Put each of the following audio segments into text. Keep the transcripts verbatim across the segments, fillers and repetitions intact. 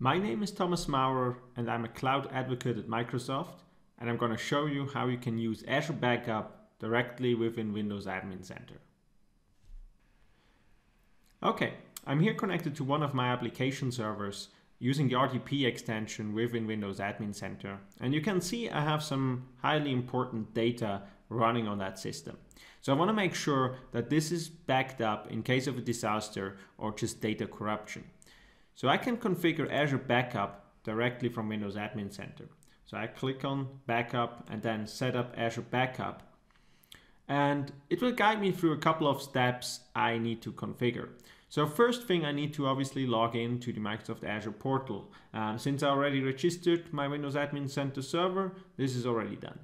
My name is Thomas Maurer and I'm a cloud advocate at Microsoft, and I'm going to show you how you can use Azure Backup directly within Windows Admin Center. Okay, I'm here connected to one of my application servers using the R D P extension within Windows Admin Center, and you can see I have some highly important data running on that system. So I want to make sure that this is backed up in case of a disaster or just data corruption. So I can configure Azure Backup directly from Windows Admin Center. So I click on Backup and then set up Azure Backup. And it will guide me through a couple of steps I need to configure. So first thing, I need to obviously log in to the Microsoft Azure portal. Um, since I already registered my Windows Admin Center server, this is already done.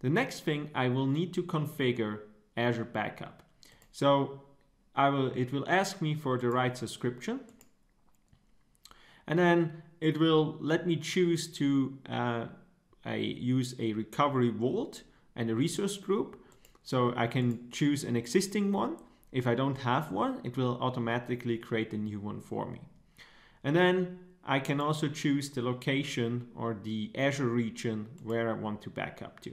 The next thing, I will need to configure Azure Backup. So I will, it will ask me for the right subscription. And then it will let me choose to uh, I use a recovery vault and a resource group. So I can choose an existing one. If I don't have one, it will automatically create a new one for me. And then I can also choose the location or the Azure region where I want to back up to.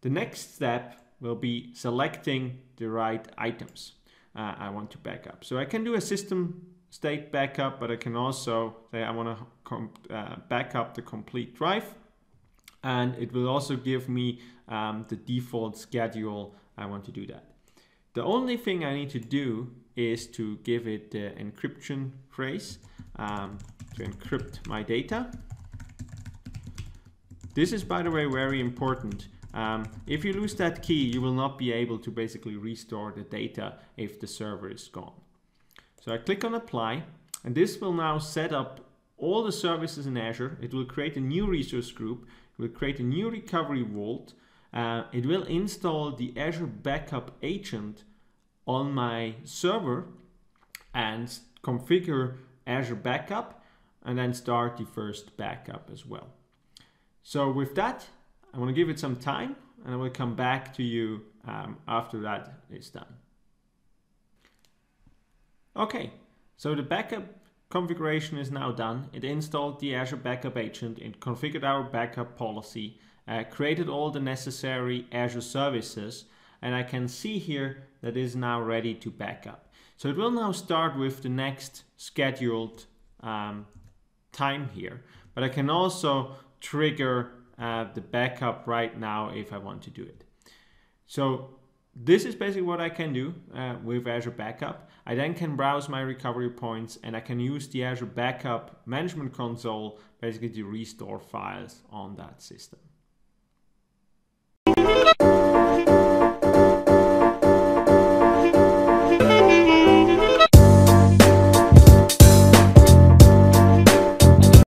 The next step will be selecting the right items uh, I want to back up. So I can do a system state backup, but I can also say I want to uh, back up the complete drive, and it will also give me um, the default schedule I want to do that. The only thing I need to do is to give it the encryption phrase um, to encrypt my data. This is, by the way, very important. Um, if you lose that key, you will not be able to basically restore the data if the server is gone. So I click on apply, and this will now set up all the services in Azure. It will create a new resource group. It will create a new recovery vault. Uh, it will install the Azure Backup agent on my server and configure Azure Backup, and then start the first backup as well. So with that, I want to give it some time, and I will come back to you um, after that is done. Okay, so the backup configuration is now done. It installed the Azure Backup Agent, it configured our backup policy, uh, created all the necessary Azure services, and I can see here that it is now ready to back up. So it will now start with the next scheduled um, time here, but I can also trigger uh, the backup right now if I want to do it. So this is basically what I can do uh, with Azure Backup. I then can browse my recovery points, and I can use the Azure Backup Management Console basically to restore files on that system.